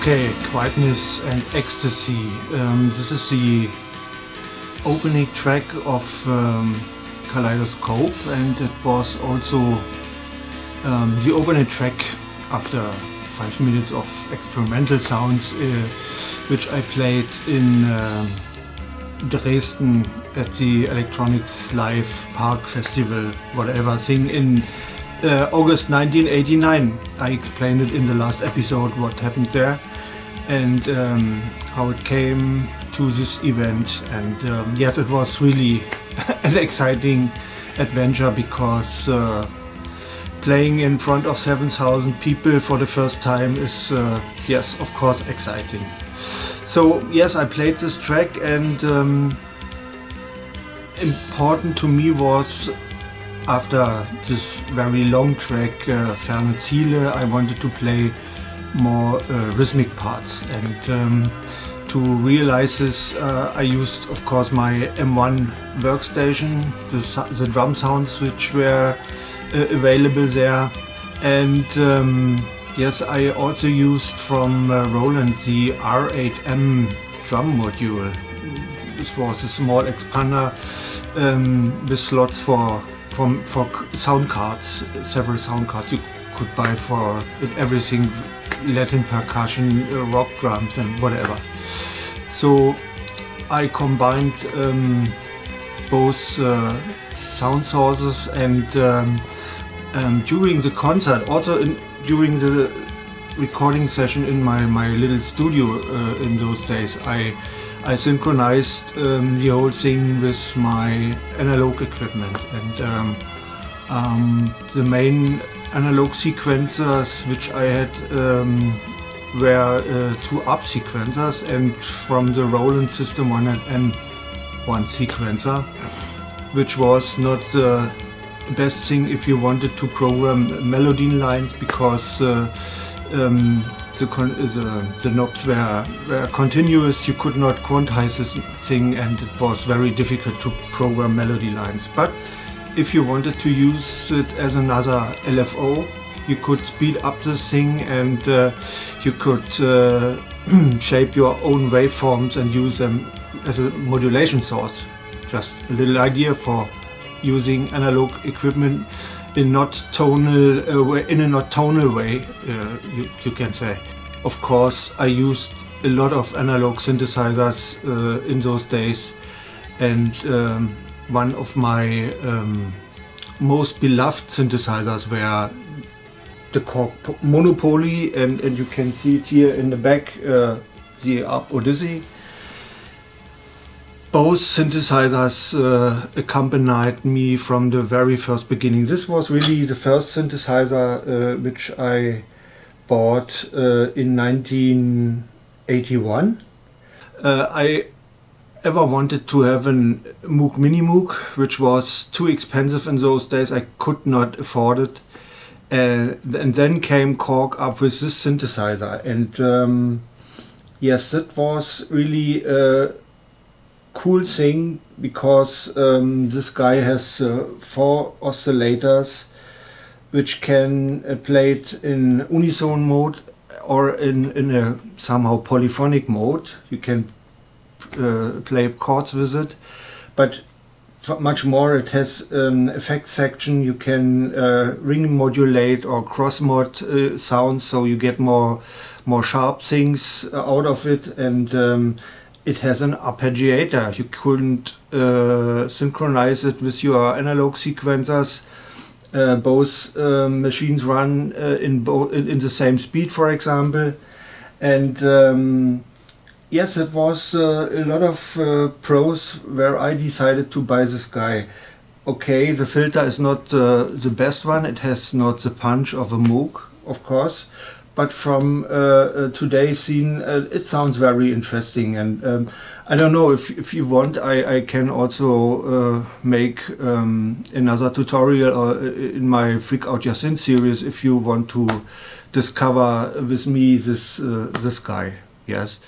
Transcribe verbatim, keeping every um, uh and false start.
Okay, Quietness and Ecstasy. Um, this is the opening track of um, Kaleidoscope, and it was also um, the opening track after five minutes of experimental sounds, uh, which I played in uh, Dresden at the Electronics Live Park Festival, whatever thing, in Uh, August nineteen eighty-nine. I explained it in the last episode what happened there and um, how it came to this event, and um, yes, it was really an exciting adventure, because uh, playing in front of seven thousand people for the first time is uh, yes, of course, exciting. So yes, I played this track, and um, important to me was, after this very long track, uh, Ferne Ziele, I wanted to play more uh, rhythmic parts, and um, to realize this uh, I used, of course, my M one workstation, the, the drum sounds which were uh, available there, and um, yes, I also used from uh, Roland the R eight M drum module. This was a small expander um, with slots for From, for sound cards, several sound cards you could buy for everything, Latin percussion, rock drums and whatever. So I combined um, both uh, sound sources, and um, um, during the concert, also in, during the recording session in my, my little studio uh, in those days, I I synchronized um, the whole thing with my analog equipment, and um, um, the main analog sequencers which I had um, were uh, two A R P sequencers, and from the Roland system one M one sequencer, which was not the best thing if you wanted to program melody lines, because uh, um, The, the, the knobs were, were continuous, you could not quantize this thing, and it was very difficult to program melody lines. But if you wanted to use it as another L F O, you could speed up this thing, and uh, you could uh, shape your own waveforms and use them as a modulation source. Just a little idea for using analog equipment in not tonal uh, way, in a not tonal way, uh, you, you can say. Of course, I used a lot of analog synthesizers uh, in those days, and um, one of my um, most beloved synthesizers were the Korg Mono/Poly, and, and you can see it here in the back, uh, the A R P Odyssey. Both synthesizers uh, accompanied me from the very first beginning. This was really the first synthesizer uh, which I bought uh, in nineteen eighty-one. Uh, I ever wanted to have a Moog mini Moog, which was too expensive in those days. I could not afford it. Uh, and then came Korg up with this synthesizer. And um, yes, that was really Uh, cool thing, because um, this guy has uh, four oscillators which can uh, play it in unison mode or in, in a somehow polyphonic mode. You can uh, play chords with it, but much more, it has an effect section. You can uh, ring modulate or cross mod uh, sounds, so you get more more sharp things out of it, and um, it has an arpeggiator. You couldn't uh, synchronize it with your analog sequencers. Uh, both uh, machines run uh, in, in, in the same speed, for example. And um, yes, it was uh, a lot of uh, pros where I decided to buy this guy. Okay, the filter is not uh, the best one. It has not the punch of a Moog, of course. But from uh, uh, today's scene, uh, it sounds very interesting, and um, I don't know, if, if you want, I, I can also uh, make um, another tutorial uh, in my Freak Out Your Synth series if you want to discover with me this, uh, this guy, yes.